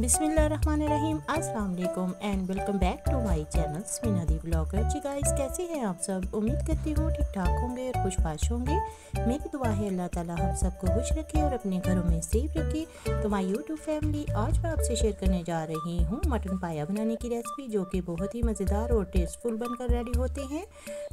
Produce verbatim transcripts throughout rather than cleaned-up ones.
बिस्मिल्लाहिर्रहमानिर्रहीम, अस्सलाम वालेकुम and welcome back to my channel Sameena the vlogger. जी गाइस, कैसे हैं आप सब? उम्मीद करती हूँ ठीक ठाक होंगे और खुशपाश होंगे। मेरी दुआ है अल्लाह ताला हम सबको खुश रखे और अपने घरों में सेफ रखे। तो माय यूट्यूब फैमिली, आज मैं आपसे शेयर करने जा रही हूँ मटन पाया बनाने की रेसिपी, जो कि बहुत ही मज़ेदार और टेस्टफुल बनकर रेडी होते हैं।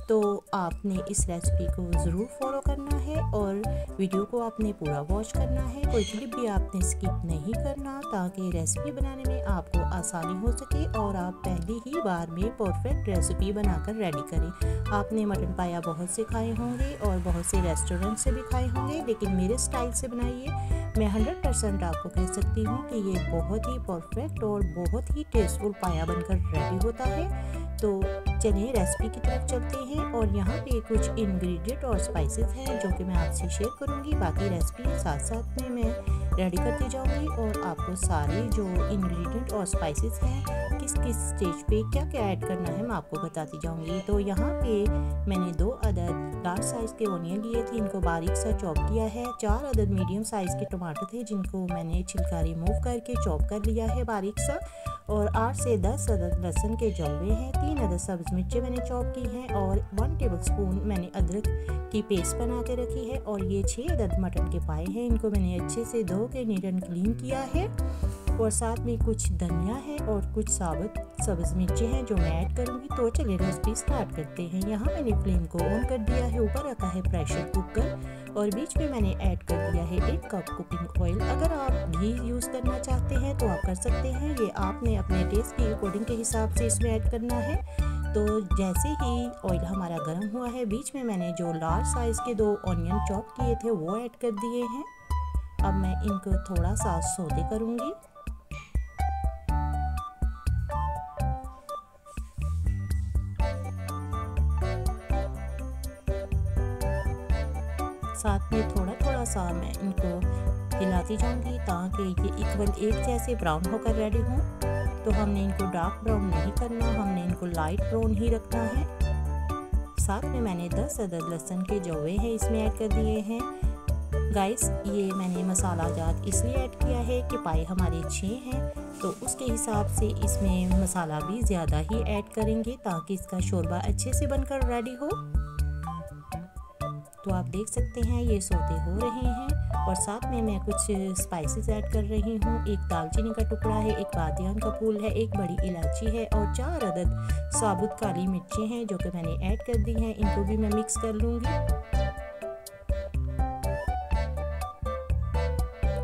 तो आपने इस रेसिपी को ज़रूर फॉलो करना है और वीडियो को आपने पूरा वॉच करना है, कोई क्लिप भी आपने स्किप नहीं करना, ताकि रेसिपी बनाने में आपको आसानी हो सके और आप पहली ही बार में परफेक्ट रेसिपी बनाकर रेडी करें। आपने मटन पाया बहुत से खाए होंगे और बहुत से रेस्टोरेंट से भी खाए होंगे, लेकिन मेरे स्टाइल से बनाइए। मैं हंड्रेड परसेंट आपको कह सकती हूँ कि ये बहुत ही परफेक्ट और बहुत ही टेस्टफुल पाया बनकर रेडी होता है। तो चलिए रेसिपी की तरफ चलते हैं। और यहाँ पे कुछ इंग्रेडिएंट और स्पाइसेस हैं जो कि मैं आपसे शेयर करूँगी, बाकी रेसिपी साथ साथ में मैं रेडी करती जाऊँगी और आपको सारे जो इंग्रेडिएंट और स्पाइसेस हैं किस किस स्टेज पे क्या क्या ऐड करना है मैं आपको बताती जाऊँगी। तो यहाँ पे मैंने दो अदद लार्ज साइज़ के ओनियन लिए थे, इनको बारीक सा चॉप किया है। चार अदद मीडियम साइज़ के टमाटर थे, जिनको मैंने छिलका रिमूव करके चॉप कर लिया है बारीक सा। और आठ से दस अदद लहसुन के जलवे हैं, तीन अदद सब्ज़ मिर्चें मैंने चॉप की हैं और वन टेबलस्पून मैंने अदरक की पेस्ट बना के रखी है। और ये छः अदद मटन के पाए हैं, इनको मैंने अच्छे से धो के नीट एंड क्लीन किया है। और साथ में कुछ धनिया है और कुछ साबुत सब्ज़ मिर्चें हैं जो मैं ऐड करूँगी। तो चलिए रेसिपी स्टार्ट करते हैं। यहाँ मैंने फ्लेम को ऑन कर दिया है, ऊपर आता है प्रेशर कुकर और बीच में मैंने ऐड कर दिया है एक कप कुकिंग ऑयल। अगर आप घी यूज़ करना चाहते हैं तो आप कर सकते हैं, ये आपने अपने टेस्ट की अकॉर्डिंग के हिसाब से इसमें ऐड करना है। तो जैसे ही ऑयल हमारा गर्म हुआ है, बीच में मैंने जो लार्ज साइज़ के दो ऑनियन चॉप किए थे वो ऐड कर दिए हैं। अब मैं इनको थोड़ा सा सौते करूँगी। साथ में थोड़ा थोड़ा सा मैं इनको हिलाती जाऊंगी ताकि ये इक्वल एक जैसे ब्राउन होकर रेडी हों। तो हमने इनको डार्क ब्राउन नहीं करना, हमने इनको लाइट ब्राउन ही रखना है। साथ में मैंने दस अदद लहसुन के जवे हैं इसमें ऐड कर दिए हैं। गाइस, ये मैंने मसाला जात इसलिए ऐड किया है कि पाए हमारे छः हैं, तो उसके हिसाब से इसमें मसाला भी ज़्यादा ही ऐड करेंगे ताकि इसका शोरबा अच्छे से बनकर रेडी हो। तो आप देख सकते हैं ये सोते हो रहे हैं। और साथ में मैं कुछ स्पाइसेस ऐड कर रही हूँ, एक दालचीनी का टुकड़ा है, एक बादियान का फूल है, एक बड़ी इलायची है और चार अदद साबुत काली मिर्चें हैं जो कि मैंने ऐड कर दी हैं। इनको भी मैं मिक्स कर लूँगी।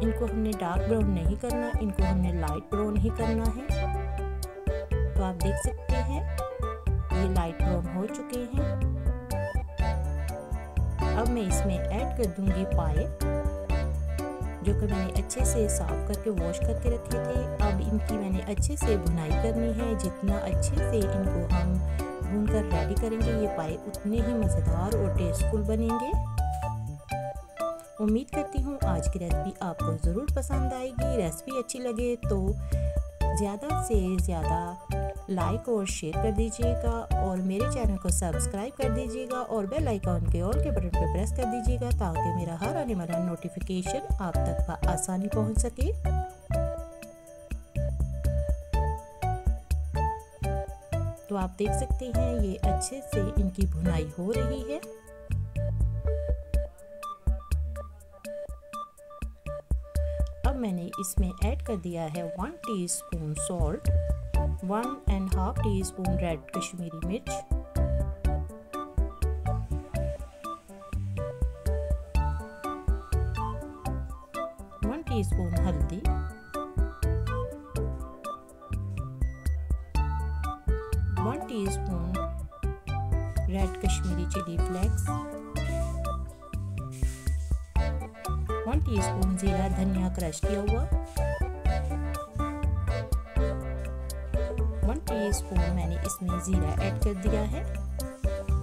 इनको हमने डार्क ब्राउन नहीं करना, इनको हमने लाइट ब्राउन ही करना है। तो आप देख सकते हैं ये लाइट ब्राउन हो चुके हैं। अब मैं इसमें ऐड कर दूंगी पाए, जो कि मैंने अच्छे से साफ करके वॉश करके रखे थे। अब इनकी मैंने अच्छे से भुनाई करनी है। जितना अच्छे से इनको हम भून कर रेडी करेंगे ये पाए, उतने ही मज़ेदार और टेस्टफुल बनेंगे। उम्मीद करती हूँ आज की रेसिपी आपको ज़रूर पसंद आएगी। रेसिपी अच्छी लगे तो ज़्यादा से ज़्यादा लाइक और शेयर कर दीजिएगा और मेरे चैनल को सब्सक्राइब कर दीजिएगा और बेल आइकॉन के ऑल के बटन पर प्रेस कर दीजिएगा ताकि मेरा हर आने वाला नोटिफिकेशन आप तक आसानी पहुंच सके। तो आप देख सकते हैं ये अच्छे से इनकी भुनाई हो रही है। अब मैंने इसमें ऐड कर दिया है one teaspoon salt, one and half teaspoon red Kashmiri मिर्च, वन टीस्पून हल्दी, one teaspoon red Kashmiri chilli flakes, one teaspoon जीरा धनिया क्रश किया हुआ, स्पून मैंने इसमें जीरा ऐड कर दिया है।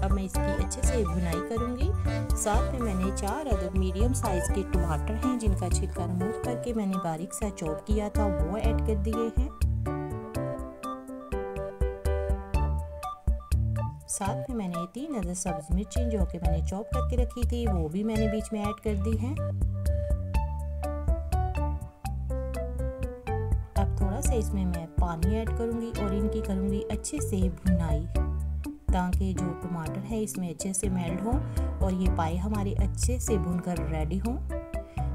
अब मैं इसकी अच्छे से भुनाई करूंगी। साथ में मैंने चार अदद मीडियम साइज़ के टमाटर हैं, जिनका छिलका रिमूव करके मैंने बारीक सा चॉप किया था, वो ऐड कर दिए हैं। साथ में मैंने तीन अदद सब्ज़ मिर्चें जो कि मैंने चॉप करके रखी थी वो भी मैंने बीच में ऐड कर दी हैं। अब थोड़ा इसमें मैं पानी ऐड करूँगी और इनकी करूँगी अच्छे से भुनाई, ताकि जो टमाटर है इसमें अच्छे से मेल्ट हो और ये पाए हमारे अच्छे से भुनकर रेडी हों।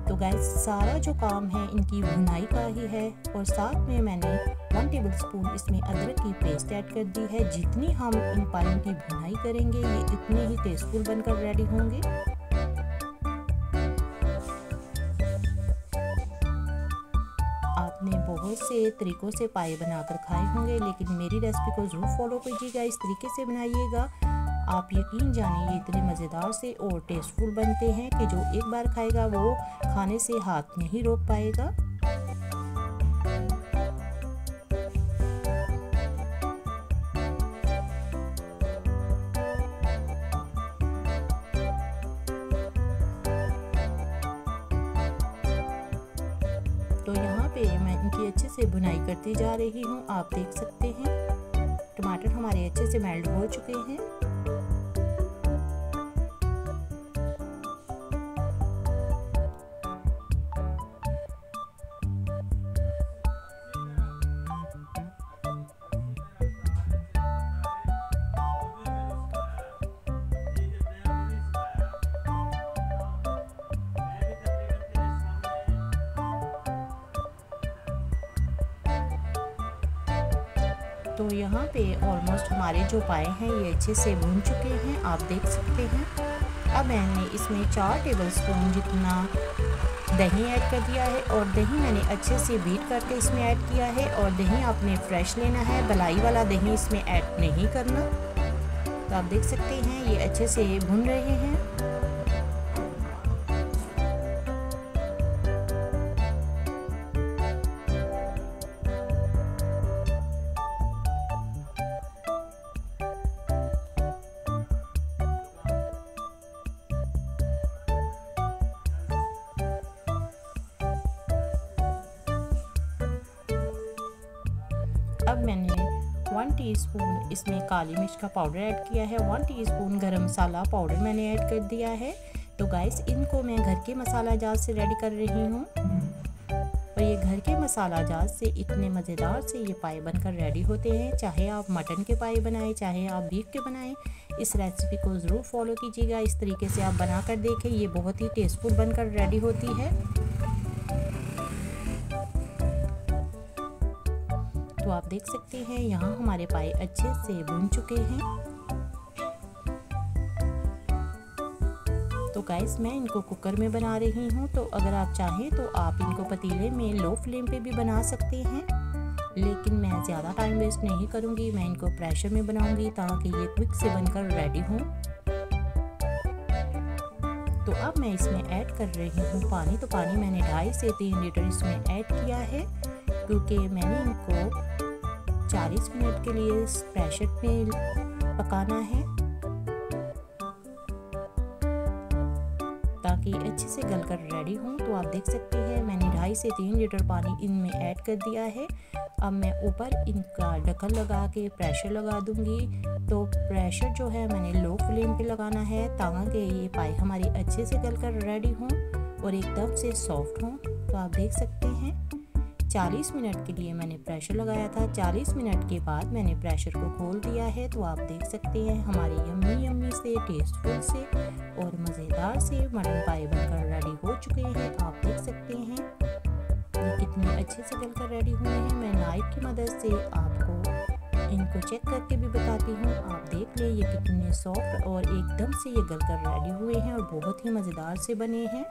तो गैस सारा जो काम है इनकी भुनाई का ही है। और साथ में मैंने वन टेबल स्पून इसमें अदरक की पेस्ट ऐड कर दी है। जितनी हम इन पायों की भुनाई करेंगे ये इतने ही टेस्टफुल बनकर रेडी होंगे। आपने बहुत से तरीक़ों से पाए बनाकर खाए होंगे, लेकिन मेरी रेसिपी को ज़रूर फॉलो कीजिएगा, इस तरीके से बनाइएगा। आप यकीन जानिए ये इतने मज़ेदार से और टेस्टफुल बनते हैं कि जो एक बार खाएगा वो खाने से हाथ नहीं रोक पाएगा। तो यहाँ पे मैं इनकी अच्छे से भुनाई करती जा रही हूँ। आप देख सकते हैं टमाटर हमारे अच्छे से मेल्ट हो चुके हैं। तो यहाँ पे ऑलमोस्ट हमारे जो पाए हैं ये अच्छे से भून चुके हैं, आप देख सकते हैं। अब मैंने इसमें चार टेबलस्पून जितना दही ऐड कर दिया है और दही मैंने अच्छे से बीट करके इसमें ऐड किया है। और दही आपने फ्रेश लेना है, बलाई वाला दही इसमें ऐड नहीं करना। तो आप देख सकते हैं ये अच्छे से भून रहे हैं। अब मैंने वन टीस्पून इसमें काली मिर्च का पाउडर ऐड किया है, वन टीस्पून गरम मसाला पाउडर मैंने ऐड कर दिया है। तो गाइस इनको मैं घर के मसाला जार से रेडी कर रही हूँ और ये घर के मसाला जार से इतने मज़ेदार से ये पाए बनकर रेडी होते हैं। चाहे आप मटन के पाए बनाएं, चाहे आप बीफ के बनाएं, इस रेसिपी को ज़रूर फॉलो कीजिएगा। इस तरीके से आप बना कर देखें, ये बहुत ही टेस्टफुल बनकर रेडी होती है। तो आप देख सकते हैं यहाँ हमारे पाए अच्छे से भुन चुके हैं। तो गाइस मैं इनको कुकर में बना रही हूँ। तो अगर आप चाहें तो आप इनको पतीले में लो फ्लेम पे भी बना सकते हैं, लेकिन मैं ज़्यादा टाइम वेस्ट नहीं करूँगी। मैं इनको प्रेशर में बनाऊँगी ताकि ये क्विक से बनकर रेडी हों। तो अब मैं इसमें ऐड कर रही हूँ पानी। तो पानी मैंने ढाई से तीन लीटर इसमें ऐड किया है, क्योंकि मैंने इनको चालीस मिनट के लिए प्रेशर पे पकाना है ताकि अच्छे से गलकर रेडी हों। तो आप देख सकते हैं मैंने ढाई से तीन लीटर पानी इनमें ऐड कर दिया है। अब मैं ऊपर इनका ढक्कन लगा के प्रेशर लगा दूंगी। तो प्रेशर जो है मैंने लो फ्लेम पे लगाना है ताकि ये पाए हमारे अच्छे से गलकर रेडी हों और एकदम से सॉफ्ट हों। तो आप देख सकते हैं चालीस मिनट के लिए मैंने प्रेशर लगाया था। चालीस मिनट के बाद मैंने प्रेशर को खोल दिया है। तो आप देख सकते हैं हमारे यम्मी यम्मी से टेस्टफुल से और मज़ेदार से मटन पाए बनकर रेडी हो चुके हैं। आप देख सकते हैं ये कितने अच्छे से बनकर रेडी हुए हैं। मैं नाइफ की मदद से आपको इनको चेक करके भी बताती हूँ। आप देख लें ये कितने सॉफ्ट और एकदम से ये गलकर रेडी हुए हैं और बहुत ही मज़ेदार से बने हैं।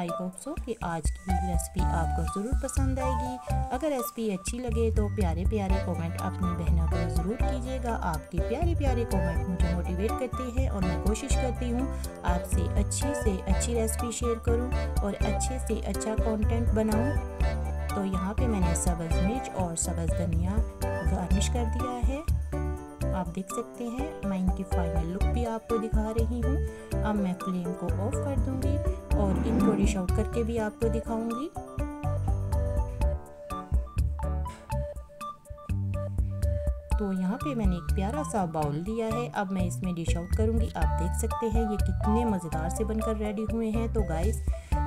आई होप सो कि आज की रेसिपी आपको ज़रूर पसंद आएगी। अगर रेसिपी अच्छी लगे तो प्यारे प्यारे कमेंट अपनी बहनों को ज़रूर कीजिएगा। आपके प्यारे प्यारे कमेंट मुझे मोटिवेट करते हैं और मैं कोशिश करती हूँ आपसे अच्छी से अच्छी रेसिपी शेयर करूँ और अच्छे से अच्छा कंटेंट बनाऊँ। तो यहाँ पे मैंने सब्ज़ मिर्च और सब्ज़ धनिया गार्निश कर दिया है। आप देख सकते हैं मैं इनकी फाइनल लुक भी आपको दिखा रही हूँ। अब मैं फ्लेम को ऑफ कर दूँगी और इनको डिश आउट करके भी आपको दिखाऊँगी। तो यहाँ पे मैंने एक प्यारा सा बाउल लिया है। अब मैं इसमें डिश आउट करूँगी। आप देख सकते हैं ये कितने मज़ेदार से बनकर रेडी हुए हैं। तो गाइस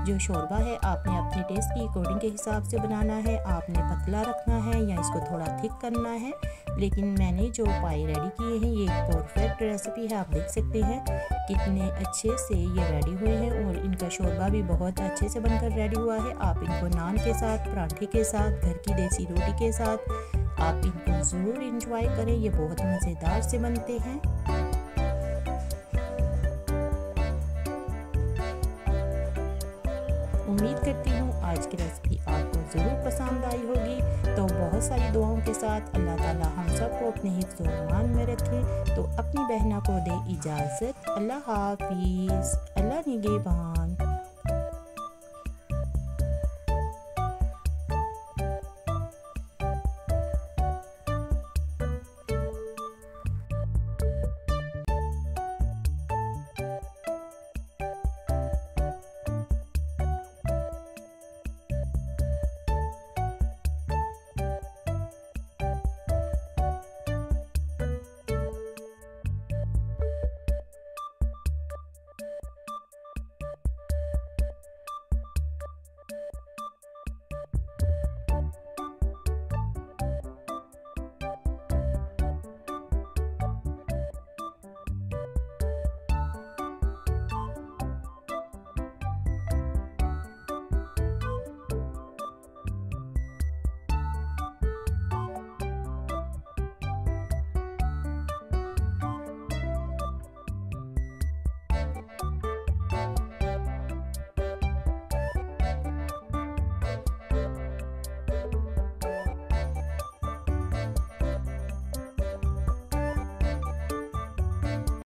जो शोरबा है आपने अपने टेस्ट की अकॉर्डिंग के हिसाब से बनाना है। आपने पतला रखना है या इसको थोड़ा थिक करना है, लेकिन मैंने जो पाए रेडी किए हैं ये एक परफेक्ट रेसिपी है। आप देख सकते हैं कितने अच्छे से ये रेडी हुए हैं और इनका शोरबा भी बहुत अच्छे से बनकर रेडी हुआ है। आप इनको नान के साथ, पराठे के साथ, घर की देसी रोटी के साथ आप इनको ज़रूर इंजॉय करें। ये बहुत मज़ेदार से बनते हैं। उम्मीद करती हूँ आज की रेसिपी आपको ज़रूर पसंद आई होगी। तो बहुत सारी दुआओं के साथ अल्लाह ताला हम सबको अपने हिफ्ज़ और अमान में रखे। तो अपनी बहना को दे इजाज़त। अल्लाह हाफिज़, अल्लाह निगेबान।